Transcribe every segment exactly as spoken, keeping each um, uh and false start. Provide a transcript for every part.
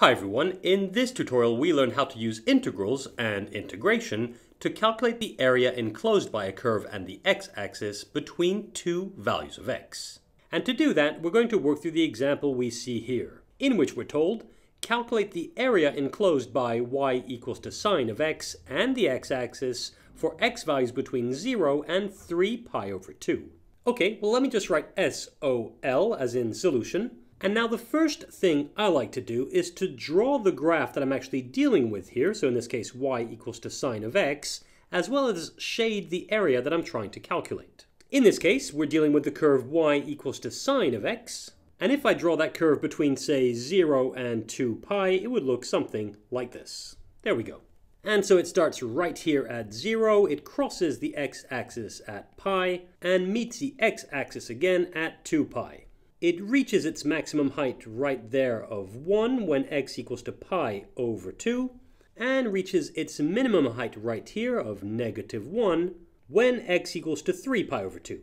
Hi everyone, in this tutorial we learn how to use integrals and integration to calculate the area enclosed by a curve and the x-axis between two values of x. And to do that, we're going to work through the example we see here, in which we're told, calculate the area enclosed by y equals to sine of x and the x-axis for x values between zero and three pi over two. Okay, well let me just write S O L as in solution. And now the first thing I like to do is to draw the graph that I'm actually dealing with here, so in this case y equals to sine of x, as well as shade the area that I'm trying to calculate. In this case, we're dealing with the curve y equals to sine of x, and if I draw that curve between, say, zero and two pi, it would look something like this. There we go. And so it starts right here at zero, it crosses the x-axis at pi, and meets the x-axis again at two pi. It reaches its maximum height right there of one when x equals to pi over two, and reaches its minimum height right here of negative one when x equals to three pi over two.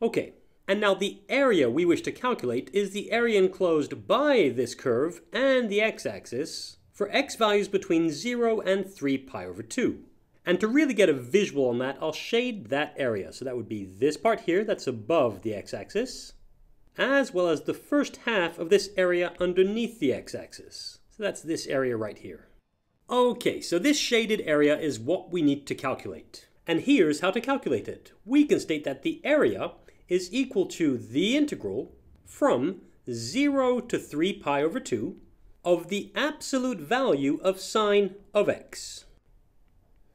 Okay, and now the area we wish to calculate is the area enclosed by this curve and the x-axis for x values between zero and three pi over two. And to really get a visual on that, I'll shade that area. So that would be this part here that's above the x-axis, as well as the first half of this area underneath the x-axis. So that's this area right here. Okay, so this shaded area is what we need to calculate. And here's how to calculate it. We can state that the area is equal to the integral from zero to three pi over two of the absolute value of sine of x.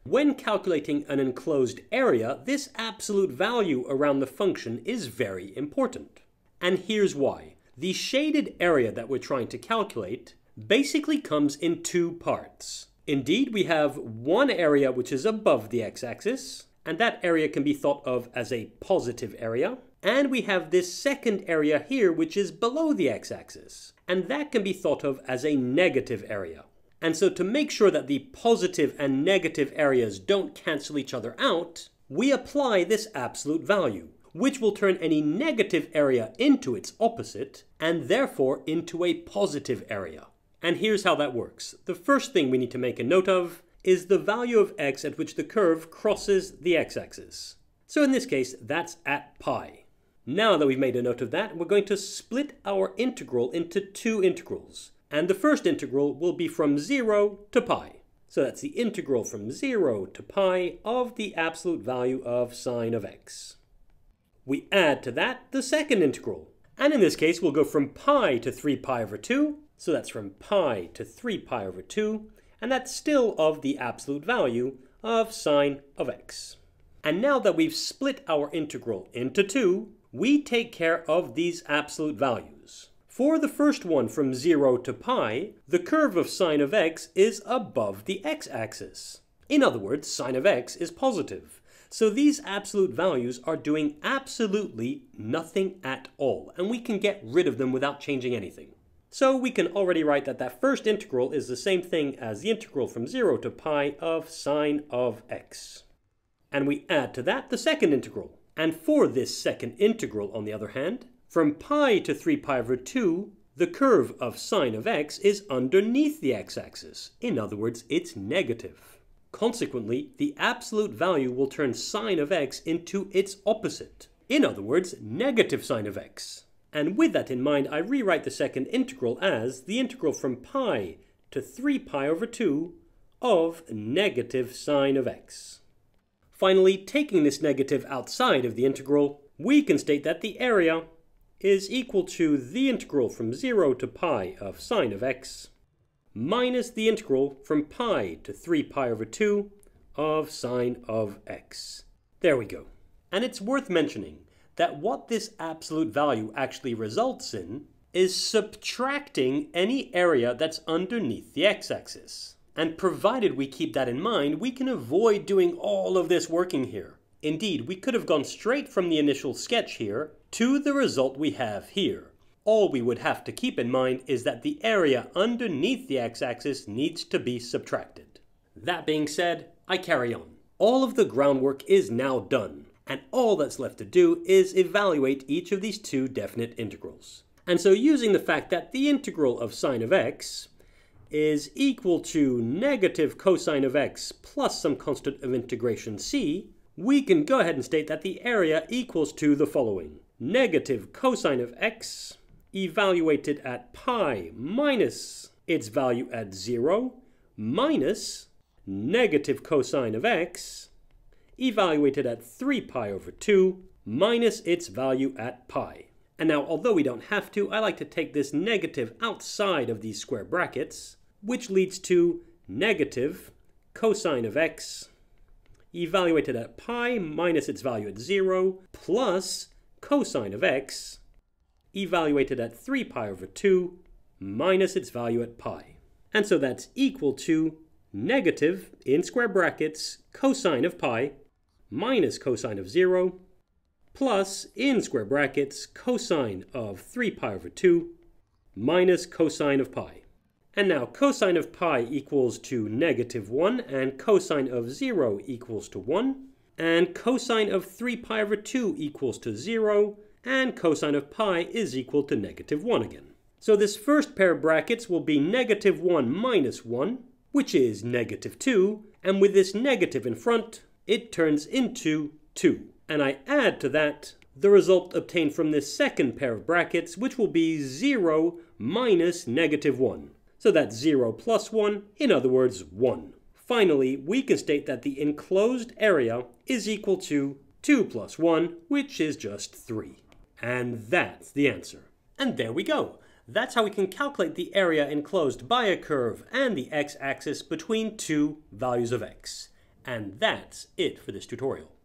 When calculating an enclosed area, this absolute value around the function is very important. And here's why. The shaded area that we're trying to calculate basically comes in two parts. Indeed, we have one area which is above the x-axis, and that area can be thought of as a positive area. And we have this second area here which is below the x-axis, and that can be thought of as a negative area. And so to make sure that the positive and negative areas don't cancel each other out, we apply this absolute value, which will turn any negative area into its opposite, and therefore into a positive area. And here's how that works. The first thing we need to make a note of is the value of x at which the curve crosses the x-axis. So in this case, that's at pi. Now that we've made a note of that, we're going to split our integral into two integrals. And the first integral will be from zero to pi. So that's the integral from zero to pi of the absolute value of sine of x. We add to that the second integral, and in this case we'll go from pi to three pi over two, so that's from pi to three pi over two, and that's still of the absolute value of sine of x. And now that we've split our integral into two, we take care of these absolute values. For the first one from zero to pi, the curve of sine of x is above the x-axis. In other words, sine of x is positive. So these absolute values are doing absolutely nothing at all, and we can get rid of them without changing anything. So we can already write that that first integral is the same thing as the integral from zero to pi of sine of x. And we add to that the second integral. And for this second integral, on the other hand, from pi to three pi over two, the curve of sine of x is underneath the x-axis. In other words, it's negative. Consequently, the absolute value will turn sine of x into its opposite. In other words, negative sine of x. And with that in mind, I rewrite the second integral as the integral from pi to three pi over two of negative sine of x. Finally, taking this negative outside of the integral, we can state that the area is equal to the integral from zero to pi of sine of x minus the integral from pi to three pi over two of sine of x. There we go. And it's worth mentioning that what this absolute value actually results in is subtracting any area that's underneath the x-axis. And provided we keep that in mind, we can avoid doing all of this working here. Indeed, we could have gone straight from the initial sketch here to the result we have here. All we would have to keep in mind is that the area underneath the x-axis needs to be subtracted. That being said, I carry on. All of the groundwork is now done, and all that's left to do is evaluate each of these two definite integrals. And so using the fact that the integral of sine of x is equal to negative cosine of x plus some constant of integration c, we can go ahead and state that the area equals to the following. Negative cosine of x evaluated at pi minus its value at zero minus negative cosine of x evaluated at three pi over two minus its value at pi. And now, although we don't have to, I like to take this negative outside of these square brackets, which leads to negative cosine of x evaluated at pi minus its value at zero plus cosine of x evaluated at three pi over two minus its value at pi. And so that's equal to negative, in square brackets, cosine of pi minus cosine of zero plus, in square brackets, cosine of three pi over two minus cosine of pi. And now cosine of pi equals to negative one, and cosine of zero equals to one, and cosine of three pi over two equals to zero, and cosine of pi is equal to negative one again. So this first pair of brackets will be negative one minus one, which is negative two, and with this negative in front, it turns into two. And I add to that the result obtained from this second pair of brackets, which will be zero minus negative one. So that's zero plus one, in other words, one. Finally, we can state that the enclosed area is equal to two plus one, which is just three. And that's the answer. And there we go. That's how we can calculate the area enclosed by a curve and the x-axis between two values of x. And that's it for this tutorial.